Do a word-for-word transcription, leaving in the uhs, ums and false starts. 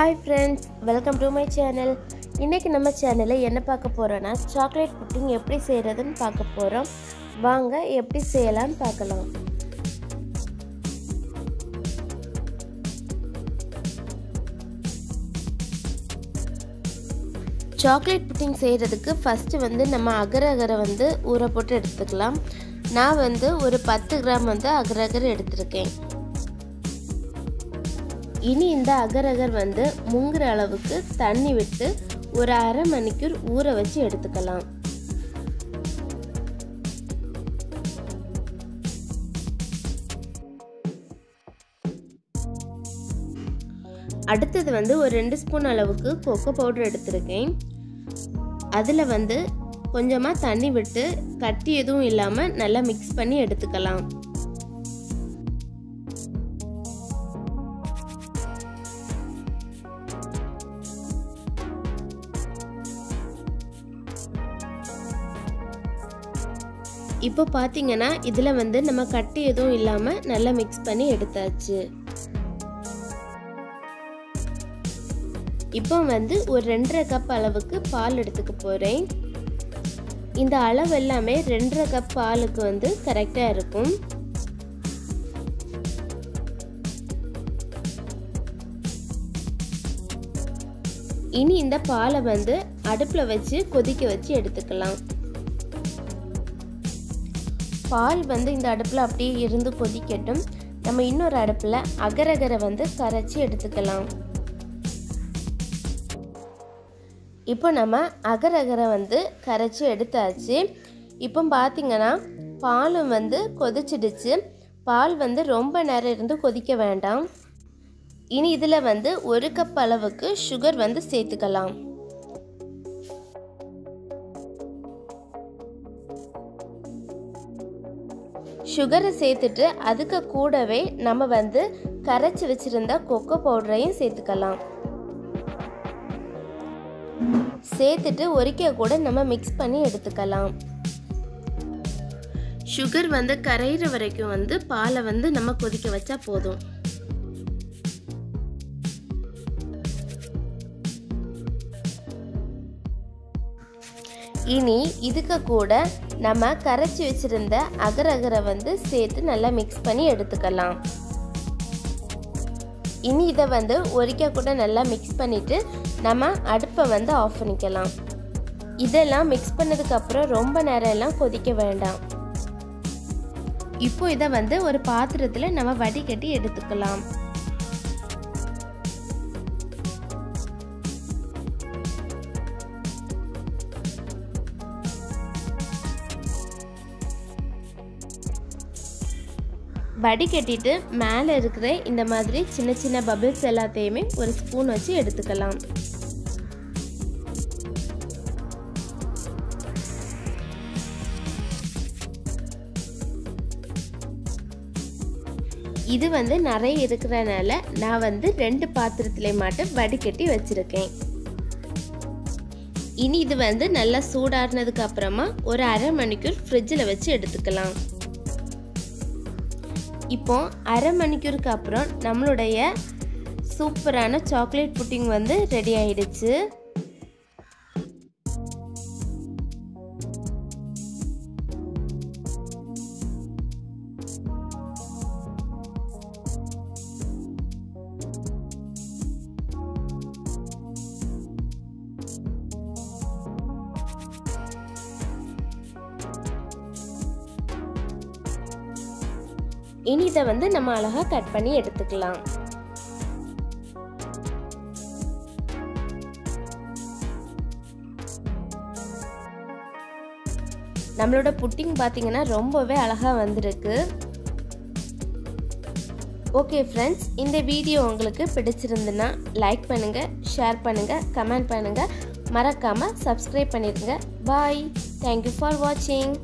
Hi friends, welcome to my channel. இன்னைக்கு நம்ம சேனல்ல என்ன பார்க்க போறோம்னா சாக்லேட் புட்டிங் எப்படி செய்யறதுன்னு பார்க்க போறோம். வாங்க எப்படி செய்யலாம்னு பார்க்கலாம். சாக்லேட் புட்டிங் செய்யறதுக்கு ஃபர்ஸ்ட் வந்து நம்ம அகரகர வந்து ஊற போட்டு எடுத்துக்கலாம். நான் வந்து ஒரு பத்து கிராம் வந்து அகரகர எடுத்துருக்கேன். இனி இந்த அகரகர் வந்து முங்குற அளவுக்கு தண்ணி விட்டு ஒரு அரை மணிக்கூர் ஊற வச்சு எடுத்துக்கலாம். அடுத்தது வந்து ஒரு ரெண்டு ஸ்பூன் அளவுக்கு கோகோ பவுடர் எடுத்திருக்கேன். அதுல வந்து கொஞ்சமா தண்ணி விட்டு கட்டி எதுவும் இல்லாம நல்லா மிக்ஸ் பண்ணி எடுத்துக்கலாம். இப்போ பார்த்தீங்கன்னா இதில் வந்து நம்ம கட்டி எதுவும் இல்லாமல் நல்லா மிக்ஸ் பண்ணி எடுத்தாச்சு. இப்போ வந்து ஒரு ரெண்டரை கப் அளவுக்கு பால் எடுத்துக்க போகிறேன். இந்த அளவு எல்லாமே ரெண்டரை கப் பாலுக்கு வந்து கரெக்டாக இருக்கும். இனி இந்த பாலை வந்து அடுப்பில் வச்சு கொதிக்க வச்சு எடுத்துக்கலாம். பால் வந்து இந்த அடுப்பில் அப்படியே இருந்து கொதிக்கட்டும். நம்ம இன்னொரு அடுப்பில் அகரகரை வந்து கரைச்சி எடுத்துக்கலாம். இப்போ நம்ம அகரகரை வந்து கரைச்சி எடுத்தாச்சு. இப்போ பார்த்திங்கன்னா பாலும் வந்து கொதிச்சிடுச்சு. பால் வந்து ரொம்ப நேரம் இருந்து கொதிக்க வேண்டாம். இனி இதில் வந்து ஒரு கப் அளவுக்கு சுகர் வந்து சேர்த்துக்கலாம். சுகரை சேர்த்துட்டு அதுக்கு கூடவே நம்ம வந்து கரைச்சி வச்சிருந்த கொக்கோ பவுடரையும் சேர்த்துக்கலாம். சேர்த்துட்டு ஒருக்கே கூட நம்ம மிக்ஸ் பண்ணி எடுத்துக்கலாம். சுகர் வந்து கரையிற வரைக்கும் வந்து பாலை வந்து நம்ம கொதிக்க வச்சா போதும். இனி இதுக்கு கூட நம்ம கரைச்சி வச்சிருந்த அகரகரை வந்து சேர்த்து நல்லா மிக்ஸ் பண்ணி எடுத்துக்கலாம். இனி இதை வந்து ஒரிக்கா கூட நல்லா மிக்ஸ் பண்ணிட்டு நம்ம அடுப்பை வந்து ஆஃப் பண்ணிக்கலாம். இதெல்லாம் மிக்ஸ் பண்ணதுக்கு அப்புறம் ரொம்ப நேரம் எல்லாம் கொதிக்க வேண்டாம். இப்போ இதை வந்து ஒரு பாத்திரத்தில் நம்ம வடிகட்டி எடுத்துக்கலாம். வடிகட்டிட்டு மேலே இருக்கிற இந்த மாதிரி சின்ன சின்ன பபிள்ஸ் எல்லாத்தையுமே ஒரு ஸ்பூன் வச்சு எடுத்துக்கலாம். இது வந்து நிறைய இருக்கிறனால நான் வந்து ரெண்டு பாத்திரத்திலே மட்டும் வடிகட்டி வச்சிருக்கேன். இனி இது வந்து நல்லா சூடானதுக்கு அப்புறமா ஒரு அரை மணிக்கூர் ஃப்ரிட்ஜில் வச்சு எடுத்துக்கலாம். இப்போ அரை மணிக்கூருக்கு அப்புறம் நம்மளுடைய சூப்பரான சாக்லேட் புட்டிங் வந்து ரெடி ஆயிடுச்சு. இனி இதை வந்து நம்ம அழகா கட் பண்ணி எடுத்துக்கலாம். நம்மளோட புட்டிங் பார்த்தீங்கன்னா ரொம்பவே அழகா வந்திருக்கு. ஓகே ஃப்ரெண்ட்ஸ், இந்த வீடியோ உங்களுக்கு பிடிச்சிருந்துன்னா லைக் பண்ணுங்க, ஷேர் பண்ணுங்க, கமெண்ட் பண்ணுங்க, மறக்காம சப்ஸ்கிரைப் பண்ணிருங்க. பாய். தேங்க்யூ ஃபார் வாட்சிங்.